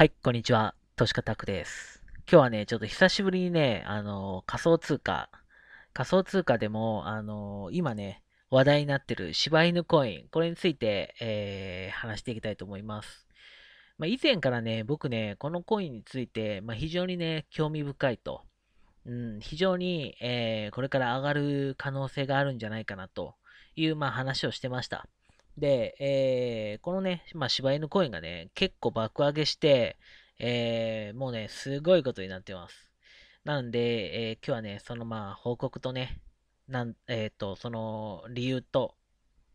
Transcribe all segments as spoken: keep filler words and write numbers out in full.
はい、こんにちは。としかたくです。今日はね、ちょっと久しぶりにね、あの、仮想通貨、仮想通貨でも、あの、今ね、話題になってる柴犬コイン、これについて、えー、話していきたいと思います。まあ、以前からね、僕ね、このコインについて、まあ、非常にね、興味深いと。うん、非常に、えー、これから上がる可能性があるんじゃないかなという、まあ、話をしてました。で、えー、このね、まあ、柴犬コインがね、結構爆上げして、えー、もうね、すごいことになってます。なんで、えー、今日はね、そのまあ報告とね、なんえー、とその理由と、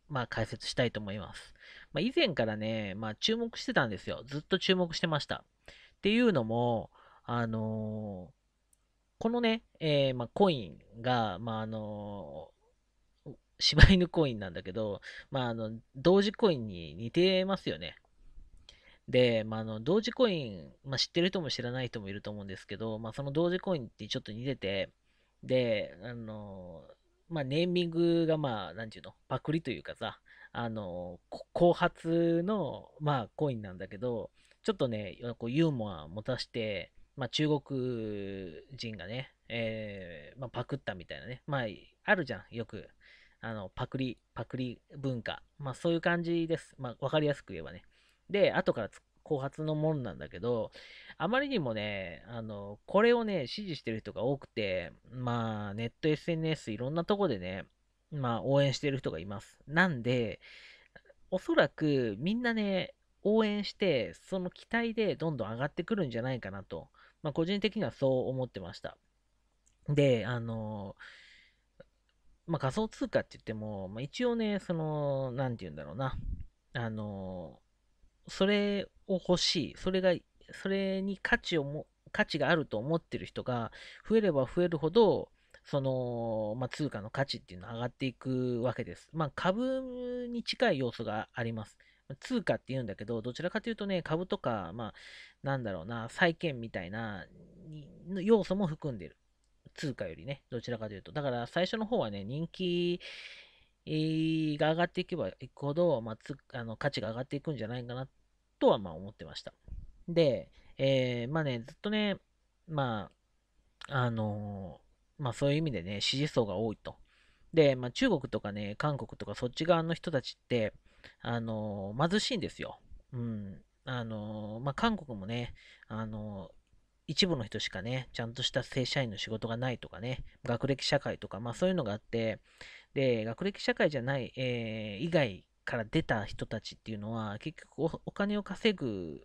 まあ、解説したいと思います。まあ、以前からね、まあ、注目してたんですよ。ずっと注目してました。っていうのも、あのー、このね、えーまあ、コインが、まああのー柴犬コインなんだけど、まあ、あの同時コインに似てますよね。で、まあ、あの同時コイン、まあ、知ってる人も知らない人もいると思うんですけど、まあ、その同時コインってちょっと似てて、で、あのまあ、ネーミングが、まあ、なんていうの、パクリというかさ、あの後発の、まあ、コインなんだけど、ちょっとね、こうユーモアを持たして、まあ、中国人がね、えーまあ、パクったみたいなね、まあ、あるじゃん、よく。あのパクリ、パクリ文化。まあそういう感じです。まあわかりやすく言えばね。で、後から後発のものなんだけど、あまりにもね、あの、これをね、支持してる人が多くて、まあネット エスエヌエス いろんなとこでね、まあ応援してる人がいます。なんで、おそらくみんなね、応援して、その期待でどんどん上がってくるんじゃないかなと、まあ個人的にはそう思ってました。で、あの、まあ、仮想通貨って言っても、まあ、一応ね、その、なんて言うんだろうな、あの、それを欲しい、それが、それに価値をも、価値があると思ってる人が増えれば増えるほど、その、まあ、通貨の価値っていうのは上がっていくわけです。まあ、株に近い要素があります。通貨って言うんだけど、どちらかというとね、株とか、まあ、なんだろうな、債券みたいな要素も含んでる。通貨よりね、どちらかというと。だから最初の方はね、人気が上がっていけばいくほど、まあ、つあの価値が上がっていくんじゃないかなとはまあ思ってました。で、えー、まあね、ずっとね、まあ、あのー、まあそういう意味でね、支持層が多いと。で、まあ中国とかね、韓国とかそっち側の人たちって、あのー、貧しいんですよ。うん。あのー、まあ韓国もね、あのー、一部の人しかね、ちゃんとした正社員の仕事がないとかね、学歴社会とか、まあそういうのがあって、で、学歴社会じゃない、えー、以外から出た人たちっていうのは、結局お、お金を稼ぐ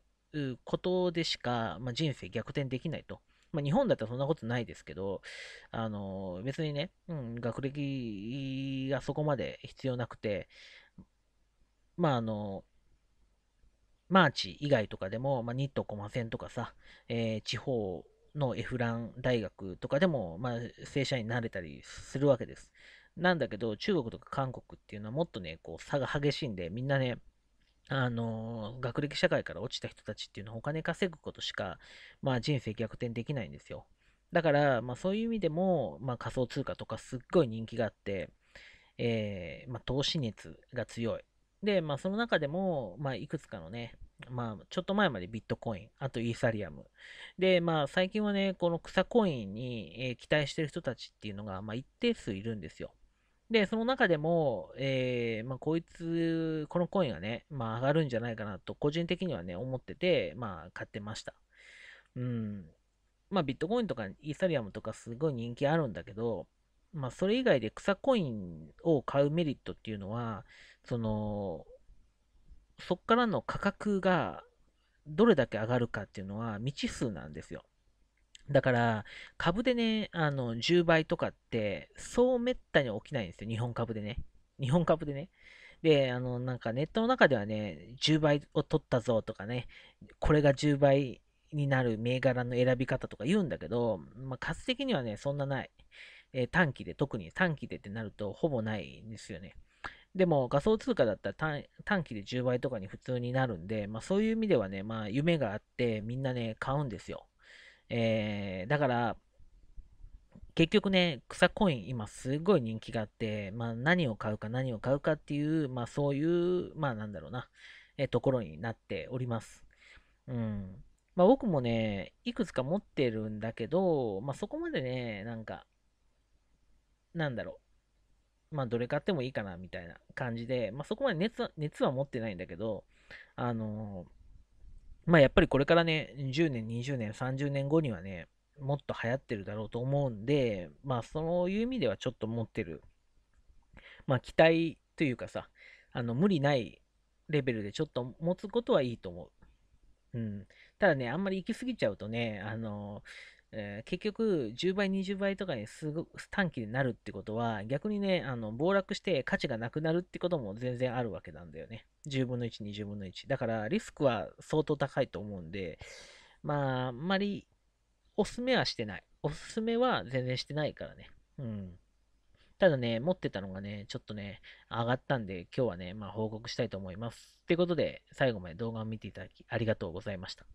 ことでしか、まあ、人生逆転できないと。まあ日本だったらそんなことないですけど、あの、別にね、うん、学歴がそこまで必要なくて、まああの、マーチ以外とかでも、まあ、ニットコマセンとかさ、えー、地方のエフラン大学とかでも、まあ、正社員になれたりするわけです。なんだけど、中国とか韓国っていうのはもっとね、こう差が激しいんで、みんなね、あのー、学歴社会から落ちた人たちっていうのはお金稼ぐことしか、まあ、人生逆転できないんですよ。だから、まあ、そういう意味でも、まあ、仮想通貨とかすっごい人気があって、えーまあ、投資熱が強い。で、まあ、その中でも、まあ、いくつかのね、まあ、ちょっと前までビットコイン、あとイーサリアム。で、まあ、最近はね、この草コインに、えー、期待してる人たちっていうのが、まあ、一定数いるんですよ。で、その中でも、えー、まあ、こいつ、このコインがね、まあ、上がるんじゃないかなと、個人的にはね、思ってて、まあ、買ってました。うん。まあ、ビットコインとかイーサリアムとか、すごい人気あるんだけど、まあ、それ以外で草コインを買うメリットっていうのは、その、そこからの価格がどれだけ上がるかっていうのは未知数なんですよ。だから、株でね、あの、じゅうばいとかって、そうめったに起きないんですよ。日本株でね。日本株でね。で、あの、なんかネットの中ではね、じゅうばいを取ったぞとかね、これがじゅうばいになる銘柄の選び方とか言うんだけど、まあ、数的にはね、そんなない。えー、短期で、特に短期でってなるとほぼないんですよね。でも仮想通貨だったら 短, 短期でじゅうばいとかに普通になるんで、まあ、そういう意味ではね、まあ、夢があってみんなね、買うんですよ。えー、だから結局ね、草コイン今すごい人気があって、まあ、何を買うか何を買うかっていう、まあ、そういう、まあなんだろうな、えー、ところになっております。うん。まあ僕もね、いくつか持ってるんだけど、まあそこまでね、なんか、なんだろう、まあどれ買ってもいいかなみたいな感じで、まあそこまで熱は、熱は持ってないんだけど、あのー、まあやっぱりこれからね、じゅうねん、にじゅうねん、さんじゅうねんごにはね、もっと流行ってるだろうと思うんで、まあそういう意味ではちょっと持ってる、まあ期待というかさ、あの無理ないレベルでちょっと持つことはいいと思う。うん、ただね、あんまり行き過ぎちゃうとね、あのえー、結局じゅうばい、にじゅうばいとかにすごく短期になるってことは、逆にね、あの暴落して価値がなくなるってことも全然あるわけなんだよね。じゅうぶんのいち、にじゅうぶんのいち。だからリスクは相当高いと思うんで、まあ、あんまりおすすめはしてない。おすすめは全然してないからね。うん。ただね、持ってたのがね、ちょっとね、上がったんで、今日はね、まあ、報告したいと思います。ということで、最後まで動画を見ていただき、ありがとうございました。